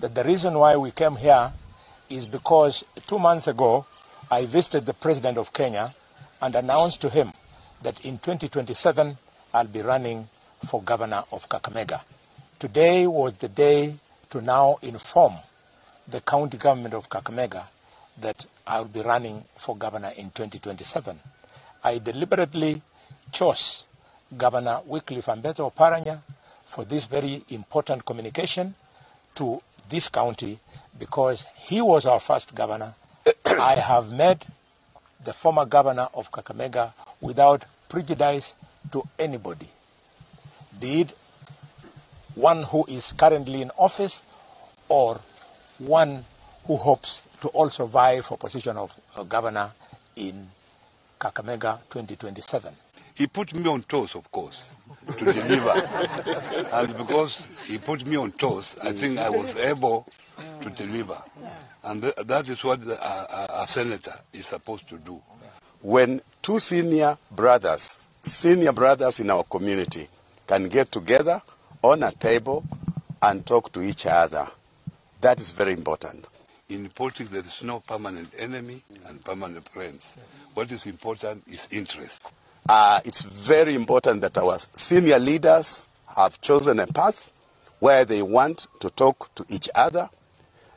that the reason why we came here is because 2 months ago, I visited the President of Kenya and announced to him that in 2027, I'll be running for governor of Kakamega. Today was the day to now inform the county government of Kakamega that I'll be running for governor in 2027. I deliberately chose Governor Wycliffe Ambeto Oparanya for this very important communication to this county because he was our first governor. I have met the former governor of Kakamega without prejudice to anybody, be it one who is currently in office or one who hopes to also vie for position of governor in Kakamega 2027. He put me on toes, of course, to deliver. And because he put me on toes, I think I was able to deliver. And that is what a senator is supposed to do. When two senior brothers in our community can get together on a table and talk to each other, that is very important. In politics, there is no permanent enemy and permanent friends. What is important is interest. It's very important that our senior leaders have chosen a path where they want to talk to each other,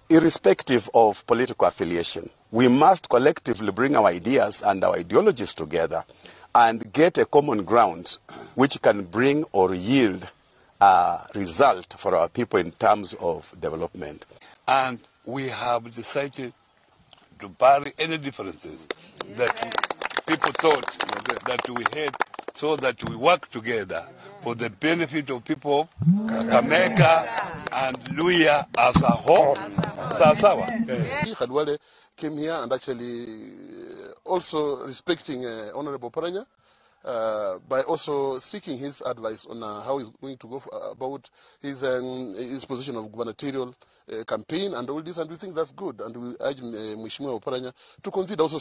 irrespective of political affiliation. We must collectively bring our ideas and our ideologies together and get a common ground which can bring or yield a result for our people in terms of development. And we have decided to bury any differences that people thought that we had, so that we work together for the benefit of people, Kakamega and Luhya as a whole. Khalwale came here and actually also respecting Honorable Oparanya by also seeking his advice on how he's going to go about his position of gubernatorial campaign and all this, and we think that's good, and we urge Mwishimwe Oparanya to consider also